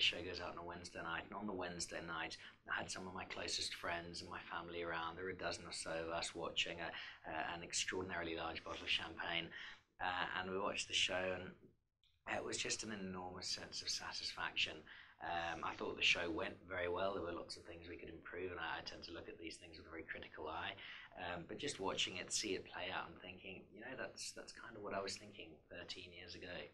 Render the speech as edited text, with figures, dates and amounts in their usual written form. the show goes out on a Wednesday night, and on the Wednesday night I had some of my closest friends and my family around. There were a dozen or so of us watching an extraordinarily large bottle of champagne, and we watched the show, and it was just an enormous sense of satisfaction. I thought the show went very well. There were lots of things we could improve, and I tend to look at these things with a very critical eye. But just watching it, see it play out, and thinking, you know, that's kind of what I was thinking 13 years ago.